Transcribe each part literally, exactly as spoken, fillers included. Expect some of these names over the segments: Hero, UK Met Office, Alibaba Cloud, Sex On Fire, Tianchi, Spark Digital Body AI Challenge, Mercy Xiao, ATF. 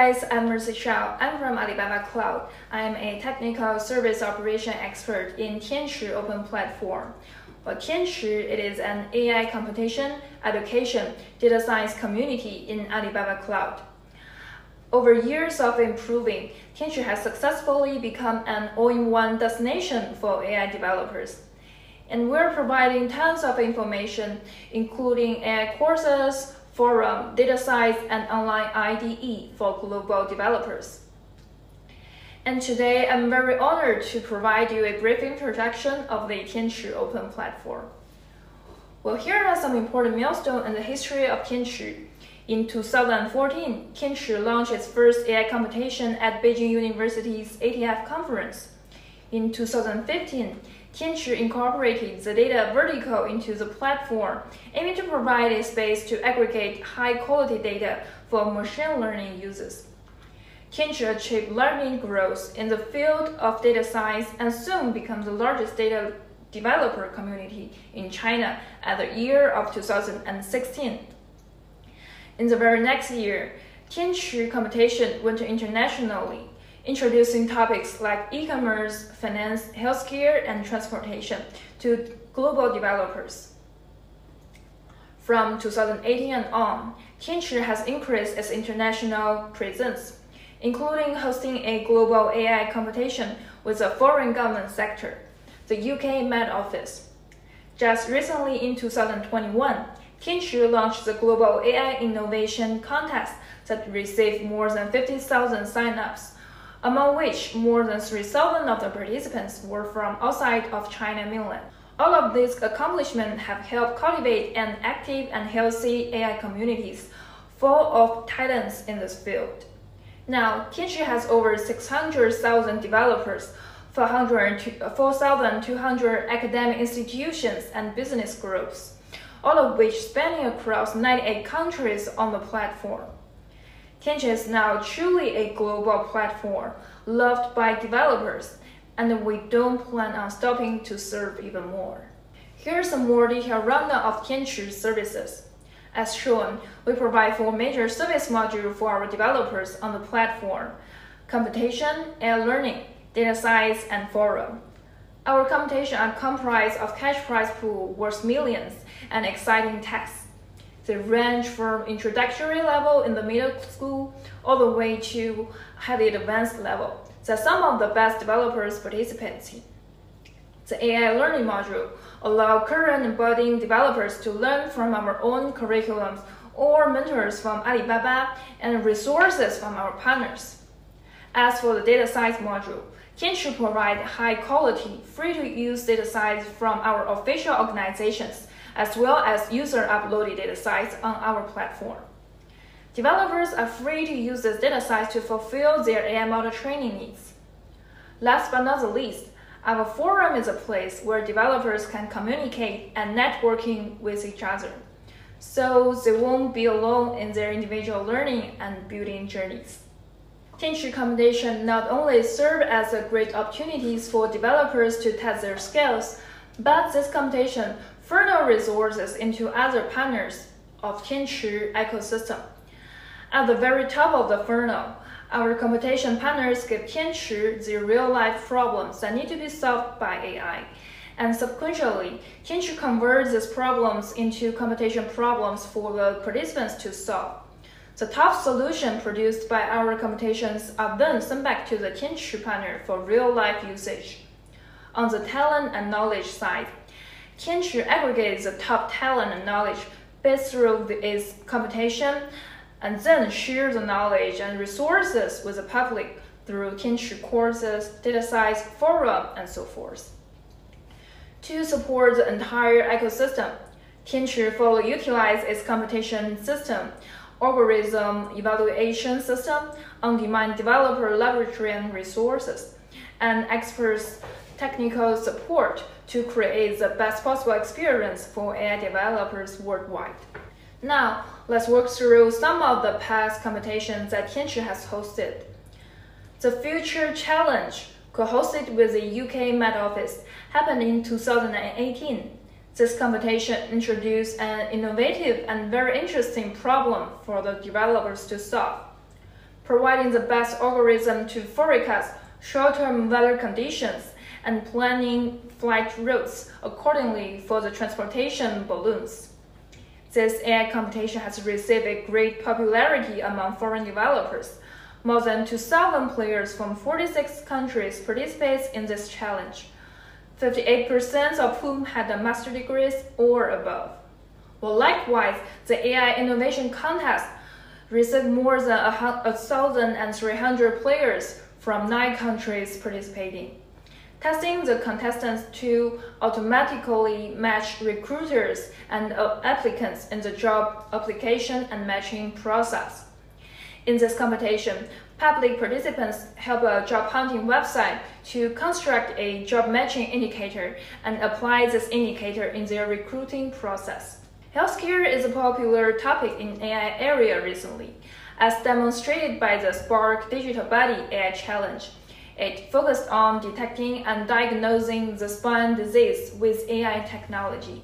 guys, I'm Mercy Xiao. I'm from Alibaba Cloud. I'm a technical service operation expert in Tianchi Open Platform. Well, Tianchi, it is an A I computation, education, data science community in Alibaba Cloud. Over years of improving, Tianchi has successfully become an all-in-one destination for A I developers. And we're providing tons of information, including A I courses, forum, data science, and online I D E for global developers. And today, I'm very honored to provide you a brief introduction of the Tianchi Open Platform. Well, here are some important milestones in the history of Tianchi. In two thousand fourteen, Tianchi launched its first A I competition at Beijing University's A T F conference. In two thousand fifteen, Tianchi incorporated the data vertical into the platform, aiming to provide a space to aggregate high-quality data for machine learning users. Tianchi achieved rapid growth in the field of data science and soon became the largest data developer community in China at the year of two thousand sixteen. In the very next year, Tianchi competition went internationally, introducing topics like e-commerce, finance, healthcare, and transportation to global developers. From two thousand eighteen and on, Tianchi has increased its international presence, including hosting a global A I competition with the foreign government sector, the U K Met Office. Just recently in two thousand twenty-one, Tianchi launched the Global A I Innovation Contest that received more than fifty thousand sign-ups, among which more than three thousand of the participants were from outside of China mainland. All of these accomplishments have helped cultivate an active and healthy A I communities full of talents in this field. Now, Tianchi has over six hundred thousand developers, four thousand two hundred academic institutions and business groups, all of which spanning across ninety-eight countries on the platform. Tianchi is now truly a global platform, loved by developers, and we don't plan on stopping to serve even more. Here's a more detailed rundown of Tianchi's services. As shown, we provide four major service modules for our developers on the platform: computation, A I learning, data science, and forum. Our computation are comprised of cash prize pool worth millions and exciting tasks. They range from introductory level in the middle school all the way to highly advanced level that some of the best developers participate in. The A I learning module allows current and budding developers to learn from our own curriculums or mentors from Alibaba and resources from our partners. As for the data science module, Tianchi provides high-quality, free-to-use data science from our official organizations, as well as user-uploaded data science on our platform. Developers are free to use this data science to fulfill their A I model training needs. Last but not the least, our forum is a place where developers can communicate and networking with each other, so they won't be alone in their individual learning and building journeys. Tianchi competition not only serves as a great opportunity for developers to test their skills, but this competition further resources into other partners of Tianchi ecosystem. At the very top of the funnel, our competition partners give Tianchi the real-life problems that need to be solved by A I, and subsequently, Tianchi converts these problems into competition problems for the participants to solve. The top solution produced by our competitions are then sent back to the Tianchi partner for real-life usage. On the talent and knowledge side, Tianchi aggregates the top talent and knowledge based through its competition and then shares the knowledge and resources with the public through Tianchi courses, data science, forum, and so forth. To support the entire ecosystem, Tianchi fully utilizes its competition system, algorithm evaluation system, on-demand developer laboratory and resources, and experts' technical support to create the best possible experience for A I developers worldwide. Now, let's work through some of the past competitions that Tianchi has hosted. The Future Challenge, co-hosted with the U K Met Office, happened in two thousand eighteen. This competition introduced an innovative and very interesting problem for the developers to solve. providing the best algorithm to forecast short-term weather conditions and planning flight routes accordingly for the transportation balloons. This A I computation has received a great popularity among foreign developers. More than two thousand players from forty-six countries participate in this challenge, fifty-eight percent of whom had a master's degree or above. Well, likewise, the A I Innovation Contest received more than one thousand three hundred players from nine countries participating. Testing the contestants to automatically match recruiters and applicants in the job application and matching process. In this competition, public participants help a job hunting website to construct a job matching indicator and apply this indicator in their recruiting process. Healthcare is a popular topic in A I area recently, as demonstrated by the Spark Digital Body A I Challenge. It focused on detecting and diagnosing the spine disease with A I technology.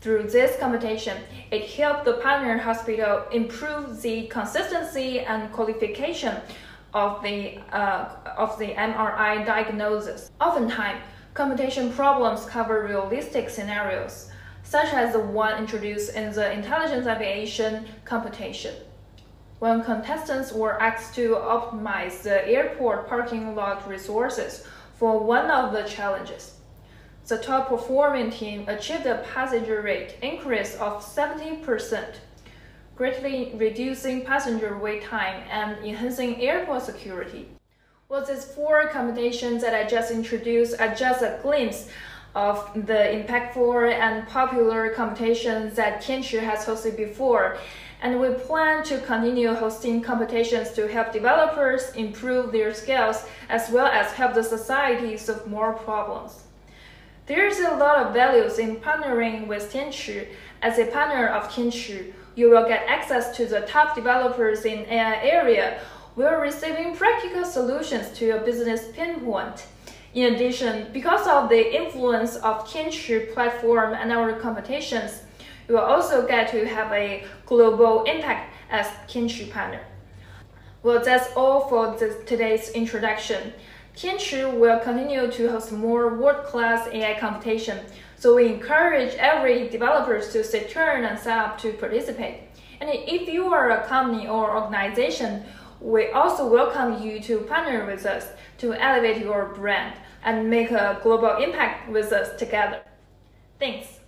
Through this competition, it helped the partner hospital improve the consistency and qualification of the, uh, of the M R I diagnosis. Oftentimes, computation problems cover realistic scenarios, such as the one introduced in the intelligence aviation competition, when contestants were asked to optimize the airport parking lot resources for one of the challenges. The top-performing team achieved a passenger rate increase of seventy percent, greatly reducing passenger wait time and enhancing airport security. Well, these four competitions that I just introduced are just a glimpse of the impactful and popular competitions that Tianchi has hosted before, and we plan to continue hosting competitions to help developers improve their skills as well as help the society solve more problems. There is a lot of values in partnering with Tianchi. As a partner of Tianchi, you will get access to the top developers in A I area while receiving practical solutions to your business pinpoint. In addition, because of the influence of Tianchi platform and our competitions, you will also get to have a global impact as Tianchi partner. Well, that's all for this, today's introduction. Tianchi will continue to host more world-class A I competition, so we encourage every developer to stay tuned and sign up to participate. And if you are a company or organization, we also welcome you to partner with us to elevate your brand and make a global impact with us together. Thanks.